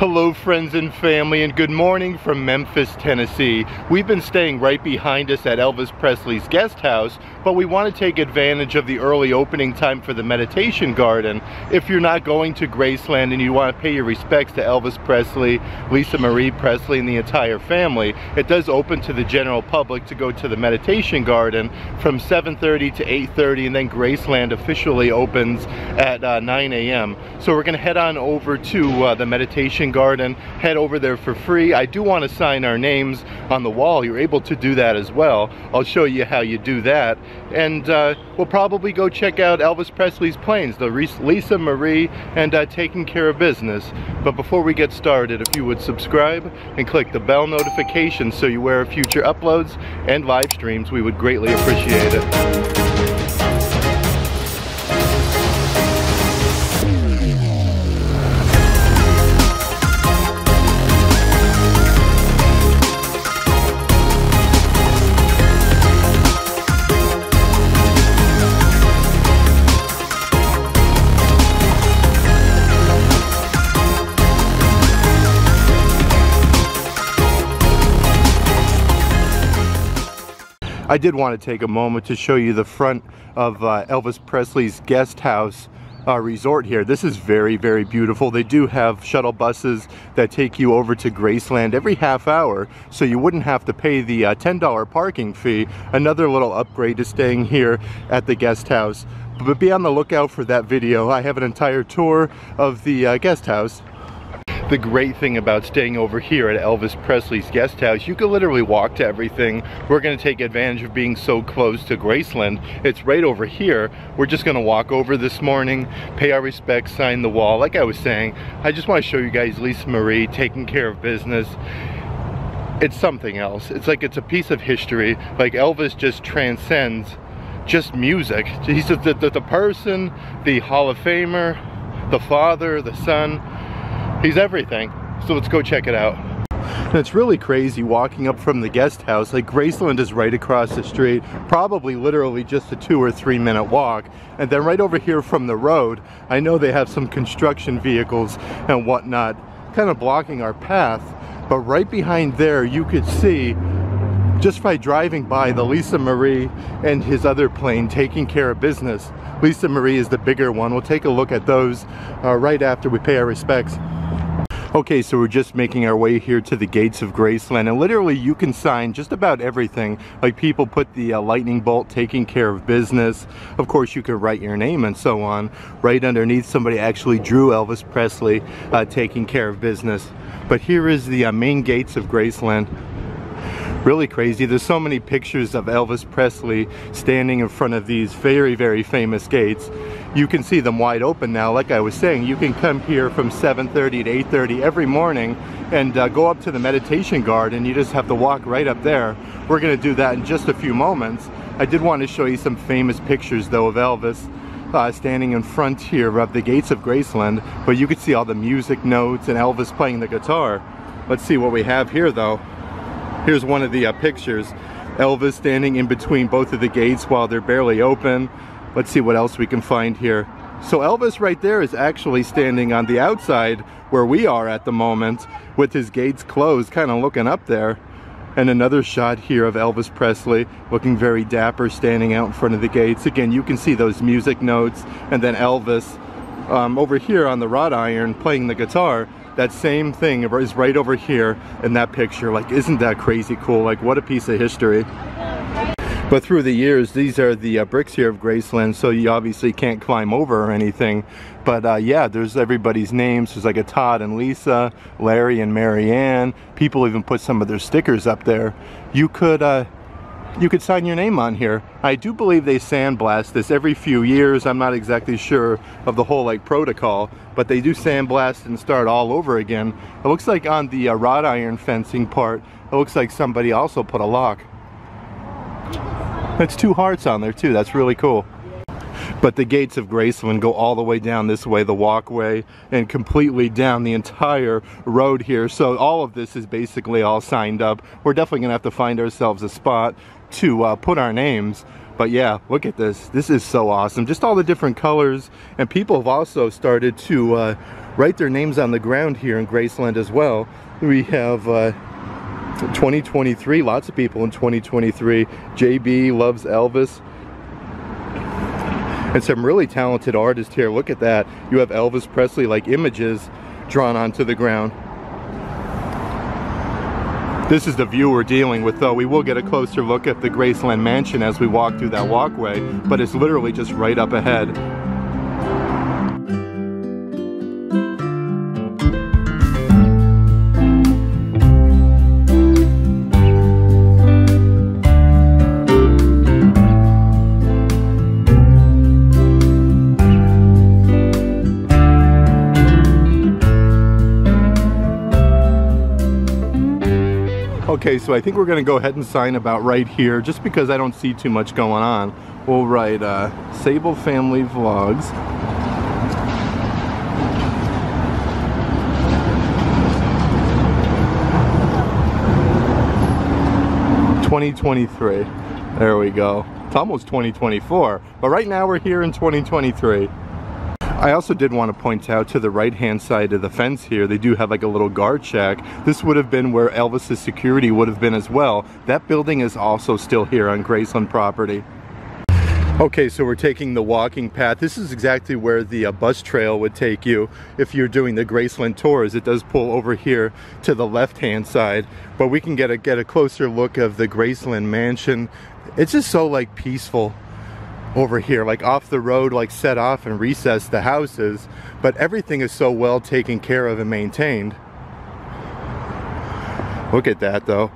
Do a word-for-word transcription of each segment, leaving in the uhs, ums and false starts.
Hello friends and family, and good morning from Memphis, Tennessee. We've been staying right behind us at Elvis Presley's guest house, but we want to take advantage of the early opening time for the Meditation Garden. If you're not going to Graceland and you want to pay your respects to Elvis Presley, Lisa Marie Presley, and the entire family, it does open to the general public to go to the Meditation Garden from seven thirty to eight thirty, and then Graceland officially opens at uh, nine A M So we're going to head on over to uh, the Meditation Garden, head over there for free. I do want to sign our names on the wall. You're able to do that as well. I'll show you how you do that. And uh, we'll probably go check out Elvis Presley's planes, the Lisa Marie and uh, Taking Care of Business. But before we get started, if you would subscribe and click the bell notification so you're aware of future uploads and live streams, we would greatly appreciate it. I did want to take a moment to show you the front of uh, Elvis Presley's guest house uh, resort here. This is very, very beautiful. They do have shuttle buses that take you over to Graceland every half hour, so you wouldn't have to pay the uh, ten dollar parking fee. Another little upgrade to staying here at the guest house. But be on the lookout for that video. I have an entire tour of the uh, guest house. The great thing about staying over here at Elvis Presley's guest house, you can literally walk to everything. We're going to take advantage of being so close to Graceland. It's right over here. We're just going to walk over this morning, pay our respects, sign the wall. Like I was saying, I just want to show you guys Lisa Marie, Taking Care of Business. It's something else. It's like it's a piece of history. Like Elvis just transcends just music. He's the, the, the person, the Hall of Famer, the father, the son. He's everything, so let's go check it out. And it's really crazy walking up from the guest house. Like Graceland is right across the street, probably literally just a two or three minute walk. And then right over here from the road, I know they have some construction vehicles and whatnot kind of blocking our path, but right behind there you could see, just by driving by, the Lisa Marie and his other plane, Taking Care of Business. Lisa Marie is the bigger one. We'll take a look at those uh, right after we pay our respects. Okay, so we're just making our way here to the gates of Graceland, and literally you can sign just about everything. Like people put the uh, lightning bolt, Taking Care of Business. Of course you could write your name and so on. Right underneath, somebody actually drew Elvis Presley uh, Taking Care of Business. But here is the uh, main gates of Graceland. Really crazy. There's so many pictures of Elvis Presley standing in front of these very, very famous gates. You can see them wide open now. Like I was saying, you can come here from seven thirty to eight thirty every morning and uh, go up to the Meditation Garden. You just have to walk right up there. We're going to do that in just a few moments. I did want to show you some famous pictures though of Elvis uh, standing in front here of the gates of Graceland, but you could see all the music notes and Elvis playing the guitar. Let's see what we have here though. Here's one of the uh, pictures. Elvis standing in between both of the gates while they're barely open. Let's see what else we can find here. So Elvis right there is actually standing on the outside where we are at the moment with his gates closed, kind of looking up there. And another shot here of Elvis Presley looking very dapper, standing out in front of the gates. Again, you can see those music notes, and then Elvis um, over here on the wrought iron playing the guitar. That same thing is right over here in that picture. Like, isn't that crazy cool? Like, what a piece of history. But through the years, these are the uh, bricks here of Graceland, so you obviously can't climb over or anything. But uh, yeah, there's everybody's names. There's like a Todd and Lisa, Larry and Marianne. People even put some of their stickers up there. You could uh, you could sign your name on here. I do believe they sandblast this every few years. I'm not exactly sure of the whole like protocol, but they do sandblast and start all over again. It looks like on the uh, wrought iron fencing part, it looks like somebody also put a lock. It's two hearts on there too. That's really cool. But the gates of Graceland go all the way down this way, the walkway, and completely down the entire road here. So all of this is basically all signed up. We're definitely gonna have to find ourselves a spot to uh, put our names. But yeah, look at this. This is so awesome. Just all the different colors. And people have also started to uh, write their names on the ground here in Graceland as well. We have uh, twenty twenty-three, lots of people in twenty twenty-three. J B loves Elvis. And some really talented artists here. Look at that. You have Elvis Presley like images drawn onto the ground. This is the view we're dealing with though. We will get a closer look at the Graceland Mansion as we walk through that walkway, but it's literally just right up ahead. Okay, so I think we're gonna go ahead and sign about right here just because I don't see too much going on. We'll write uh, Sabol Family Vlogs. twenty twenty-three, there we go. It's almost twenty twenty-four, but right now we're here in twenty twenty-three. I also did want to point out to the right hand side of the fence here, they do have like a little guard shack. This would have been where Elvis's security would have been as well. That building is also still here on Graceland property. Okay, so we're taking the walking path. This is exactly where the uh, bus trail would take you if you're doing the Graceland tours. It does pull over here to the left hand side, but we can get a, get a closer look of the Graceland Mansion. It's just so like peaceful over here, like off the road, like set off and recess the houses, but everything is so well taken care of and maintained. Look at that though.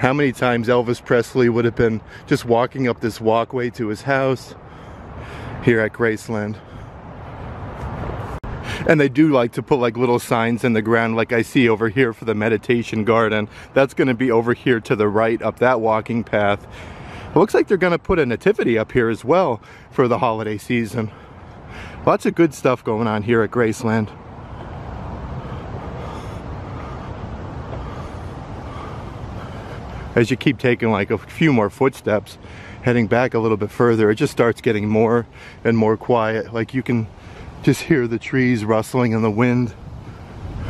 How many times Elvis Presley would have been just walking up this walkway to his house here at Graceland. And they do like to put like little signs in the ground like I see over here for the Meditation Garden. That's going to be over here to the right up that walking path. It looks like they're going to put a nativity up here as well for the holiday season. Lots of good stuff going on here at Graceland. As you keep taking like a few more footsteps, heading back a little bit further, it just starts getting more and more quiet. Like you can just hear the trees rustling in the wind.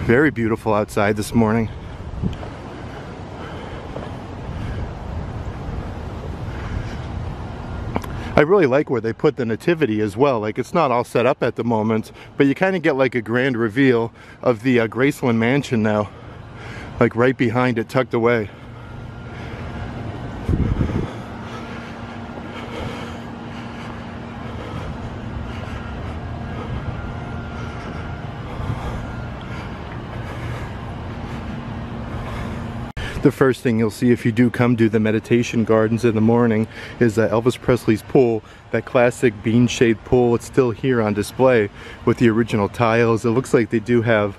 Very beautiful outside this morning. I really like where they put the nativity as well. Like it's not all set up at the moment, but you kind of get like a grand reveal of the uh, Graceland Mansion now. Like right behind it, tucked away. The first thing you'll see if you do come do the Meditation Gardens in the morning is uh, Elvis Presley's pool, that classic bean shade pool. It's still here on display with the original tiles. It looks like they do have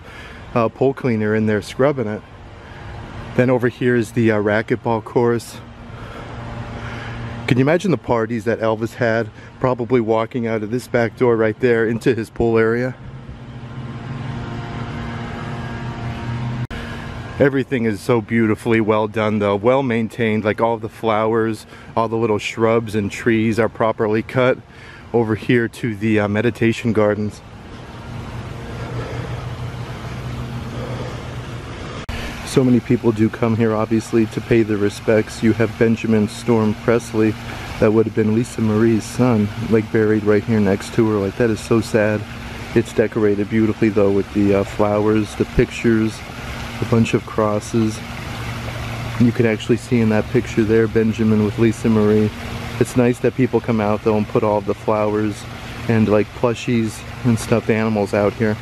a uh, pool cleaner in there scrubbing it. Then over here is the uh, racquetball course. Can you imagine the parties that Elvis had, probably walking out of this back door right there into his pool area? Everything is so beautifully well done though, well maintained, like all the flowers, all the little shrubs and trees are properly cut. Over here to the uh, Meditation Gardens. So many people do come here obviously to pay their respects. You have Benjamin Storm Presley, that would have been Lisa Marie's son, like buried right here next to her. Like that is so sad. It's decorated beautifully though with the uh, flowers, the pictures, a bunch of crosses. You can actually see in that picture there Benjamin with Lisa Marie. It's nice that people come out though and put all the flowers and like plushies and stuffed animals out here.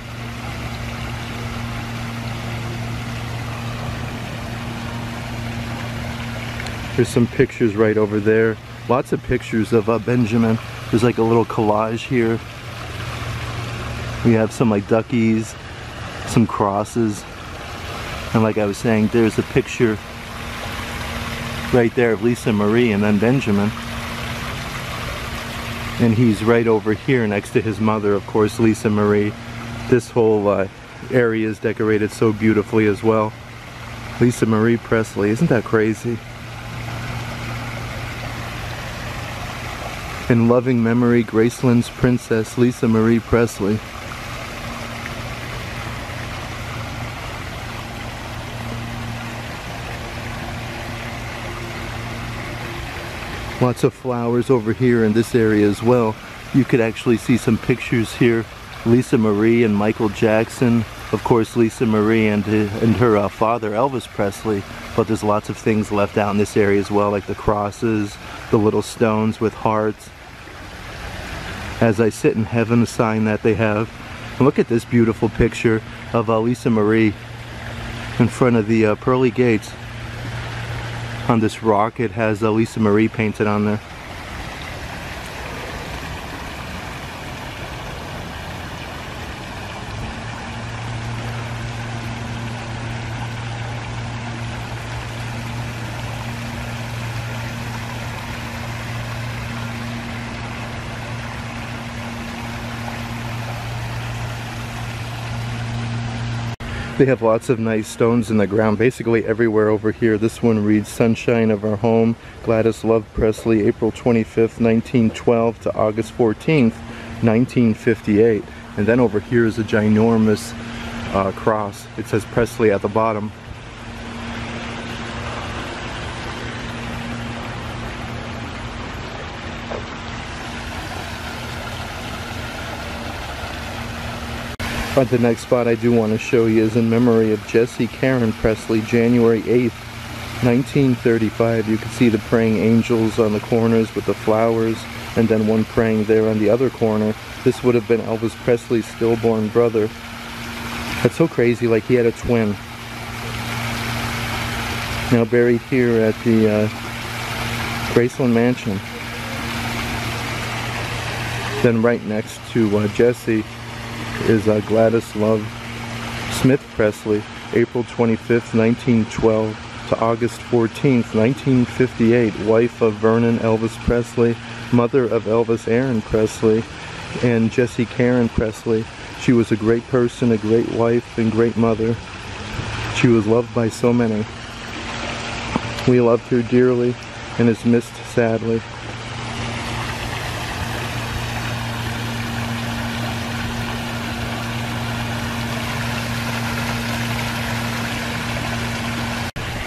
There's some pictures right over there. Lots of pictures of uh, Benjamin. There's like a little collage here. We have some like duckies, some crosses. And like I was saying, there's a picture right there of Lisa Marie and then Benjamin. And he's right over here next to his mother, of course, Lisa Marie. This whole uh, area is decorated so beautifully as well. Lisa Marie Presley, isn't that crazy? In loving memory, Graceland's Princess Lisa Marie Presley. lots of flowers over here in this area as well. You could actually see some pictures here. Lisa Marie and Michael Jackson. Of course, Lisa Marie and, and her uh, father, Elvis Presley. But there's lots of things left out in this area as well, like the crosses, the little stones with hearts. As I sit in heaven, a sign that they have. And look at this beautiful picture of uh, Lisa Marie in front of the uh, pearly gates. On this rock, it has uh, Lisa Marie painted on there. They have lots of nice stones in the ground, basically everywhere over here. This one reads, Sunshine of Our Home, Gladys Love Presley, April twenty-fifth, nineteen twelve to August fourteenth, nineteen fifty-eight. And then over here is a ginormous uh, cross. It says Presley at the bottom. But the next spot I do want to show you is in memory of Jessie Garon Presley, January eighth, nineteen thirty-five. You can see the praying angels on the corners with the flowers, and then one praying there on the other corner. This would have been Elvis Presley's stillborn brother. That's so crazy, like he had a twin. Now buried here at the uh, Graceland Mansion. Then right next to uh, Jessie is uh, Gladys Love Smith Presley, April twenty-fifth, nineteen twelve to August fourteenth, nineteen fifty-eight, wife of Vernon Elvis Presley, mother of Elvis Aaron Presley, and Jessie Garon Presley. She was a great person, a great wife, and great mother. She was loved by so many. We loved her dearly and is missed sadly.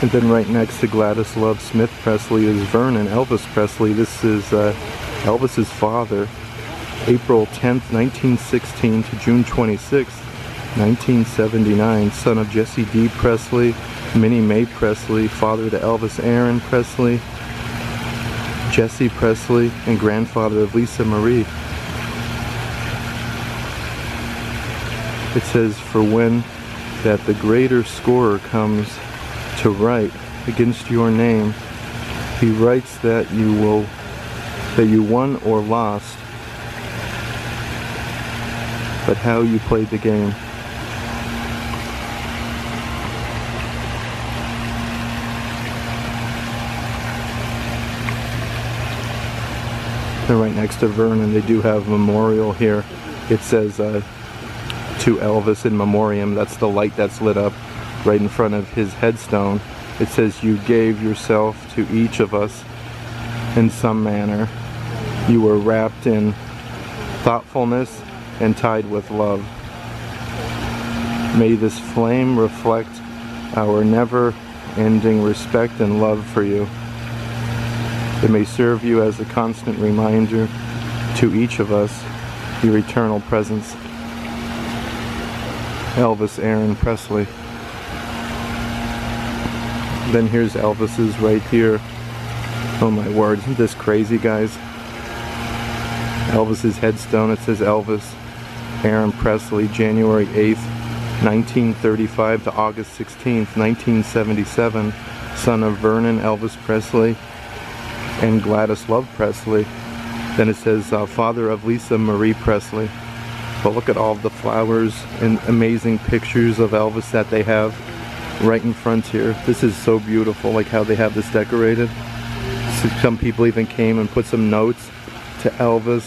And then right next to Gladys Love Smith Presley is Vernon Elvis Presley. This is uh, Elvis's father, April tenth, nineteen sixteen to June twenty-sixth, nineteen seventy-nine. Son of Jessie D. Presley, Minnie Mae Presley, father to Elvis Aaron Presley, Jessie Presley, and grandfather of Lisa Marie. It says, for when that the greater scorer comes to write against your name, he writes that you will, that you won or lost, but how you played the game. And right next to Vernon, they do have a memorial here. It says uh, to Elvis in memoriam. That's the light that's lit up right in front of his headstone. It says, you gave yourself to each of us in some manner. You were wrapped in thoughtfulness and tied with love. May this flame reflect our never-ending respect and love for you. It may serve you as a constant reminder to each of us, your eternal presence. Elvis Aaron Presley. Then here's Elvis's right here. Oh my word, isn't this crazy, guys? Elvis's headstone, it says Elvis Aaron Presley, January eighth, nineteen thirty-five to August sixteenth, nineteen seventy-seven. Son of Vernon Elvis Presley and Gladys Love Presley. Then it says uh, father of Lisa Marie Presley. But look at all the flowers and amazing pictures of Elvis that they have right in front here. This is so beautiful, like how they have this decorated. Some people even came and put some notes to Elvis,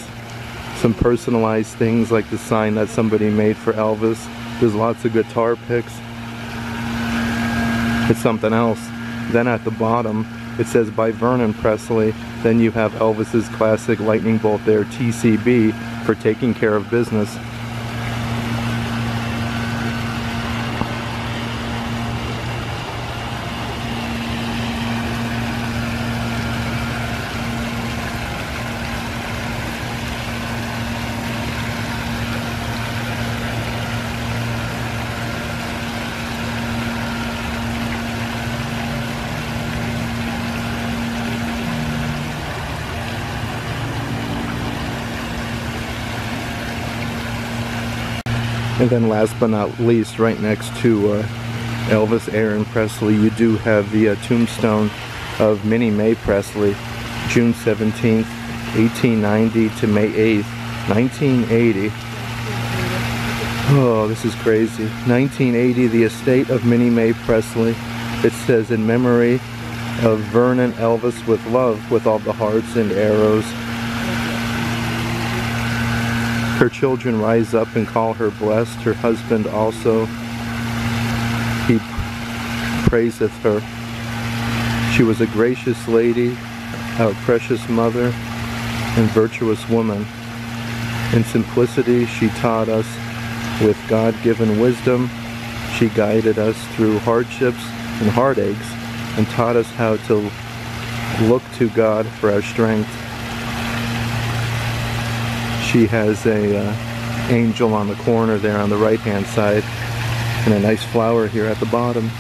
some personalized things like the sign that somebody made for Elvis. There's lots of guitar picks. It's something else. Then at the bottom, it says by Vernon Presley. Then you have Elvis's classic lightning bolt there, T C B, for Taking Care of Business. And then last but not least, right next to uh, Elvis Aaron Presley, you do have the uh, tombstone of Minnie Mae Presley, June seventeenth, eighteen ninety to May eighth, nineteen eighty. Oh, this is crazy. nineteen eighty, the estate of Minnie Mae Presley. It says, in memory of Vernon Elvis with love, with all the hearts and arrows. Her children rise up and call her blessed. Her husband also, he praiseth her. She was a gracious lady, a precious mother, and virtuous woman. In simplicity she taught us. With God-given wisdom, she guided us through hardships and heartaches, and taught us how to look to God for our strength. She has a uh, angel on the corner there on the right-hand side, and a nice flower here at the bottom.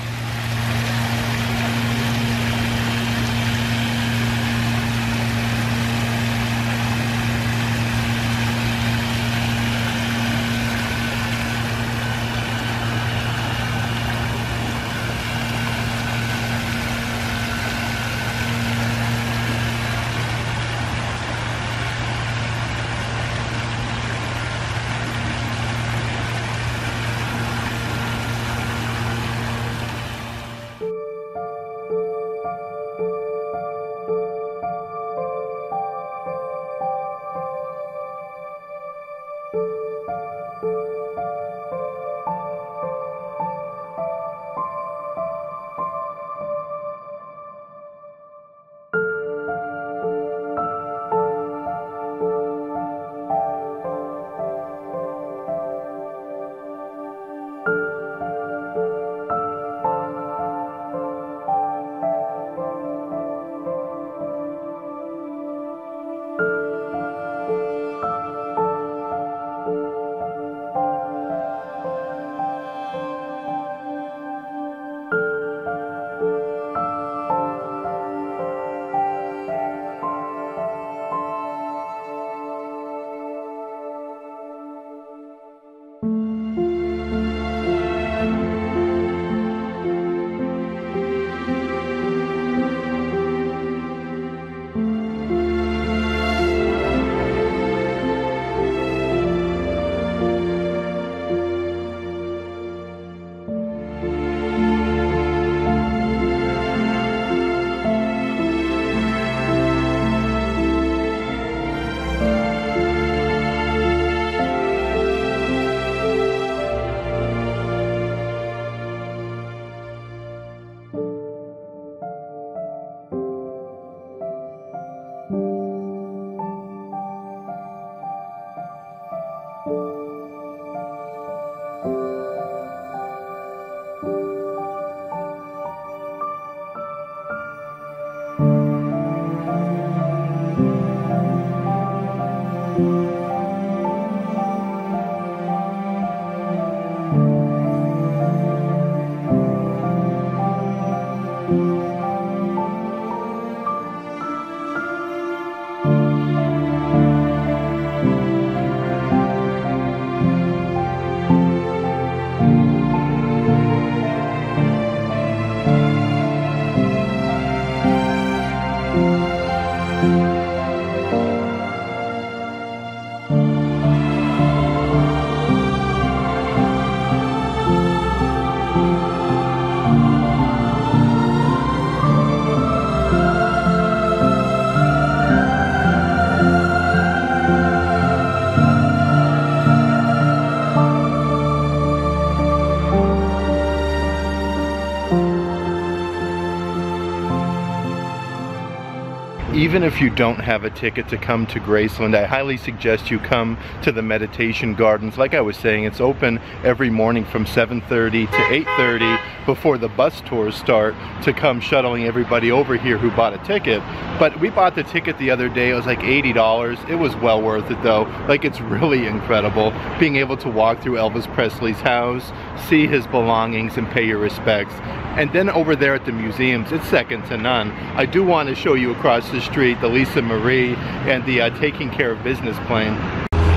Even if you don't have a ticket to come to Graceland, I highly suggest you come to the Meditation Gardens. Like I was saying, it's open every morning from seven thirty to eight thirty before the bus tours start to come shuttling everybody over here who bought a ticket. But we bought the ticket the other day. It was like eighty dollars. It was well worth it though. Like, it's really incredible being able to walk through Elvis Presley's house, see his belongings, and pay your respects. And then over there at the museums, it's second to none. I do want to show you across the street the Lisa Marie and the uh, Taking Care of Business plane.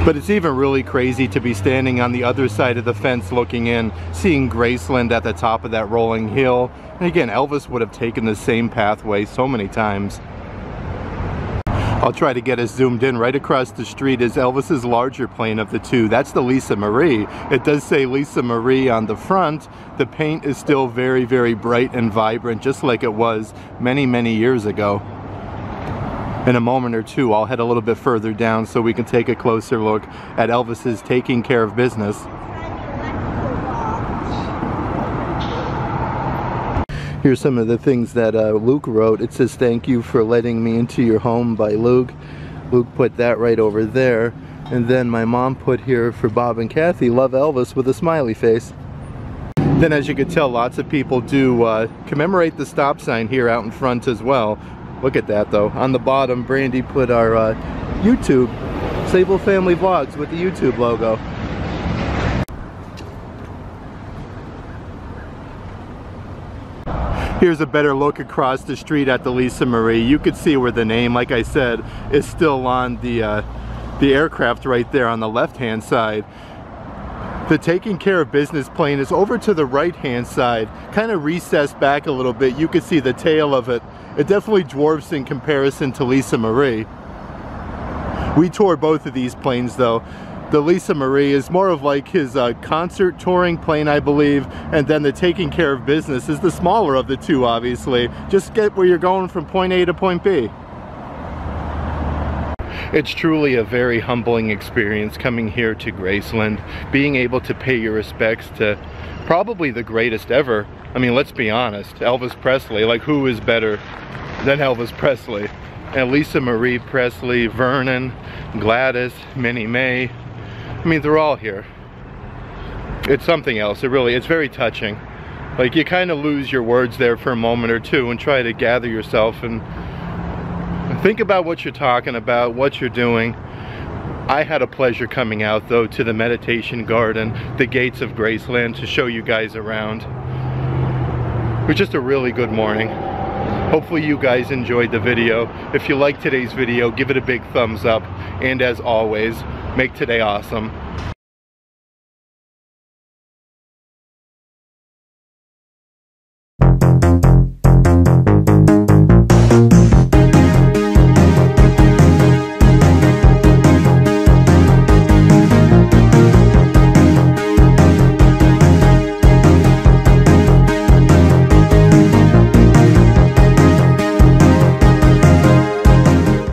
But it's even really crazy to be standing on the other side of the fence looking in, seeing Graceland at the top of that rolling hill. And again, Elvis would have taken the same pathway so many times. I'll try to get us zoomed in. Right across the street is Elvis's larger plane of the two. That's the Lisa Marie. It does say Lisa Marie on the front. The paint is still very, very bright and vibrant, just like it was many, many years ago. In a moment or two, I'll head a little bit further down so we can take a closer look at Elvis's Taking Care of Business. Here's some of the things that uh, Luke wrote. It says, "Thank you for letting me into your home" by Luke. Luke put that right over there. And then my mom put here for Bob and Kathy, "Love Elvis" with a smiley face. Then as you could tell, lots of people do uh, commemorate the stop sign here out in front as well. Look at that though. On the bottom, Brandy put our uh, YouTube, Sabol Family Vlogs with the YouTube logo. Here's a better look across the street at the Lisa Marie. You could see where the name, like I said, is still on the, uh, the aircraft right there on the left-hand side. The Taking Care of Business plane is over to the right-hand side, kind of recessed back a little bit. You could see the tail of it. It definitely dwarfs in comparison to Lisa Marie. We toured both of these planes though. The Lisa Marie is more of like his uh, concert touring plane, I believe, and then the Taking Care of Business is the smaller of the two, obviously. Just get where you're going from point A to point B. It's truly a very humbling experience coming here to Graceland, being able to pay your respects to probably the greatest ever. I mean, let's be honest, Elvis Presley. Like, who is better than Elvis Presley? And Lisa Marie Presley, Vernon, Gladys, Minnie Mae. I mean, they're all here. It's something else. It really, it's very touching. Like, you kind of lose your words there for a moment or two and try to gather yourself and think about what you're talking about, what you're doing. I had a pleasure coming out though to the Meditation Garden, the gates of Graceland, to show you guys around. It was just a really good morning. Hopefully you guys enjoyed the video. If you liked today's video, give it a big thumbs up. And as always, make today awesome.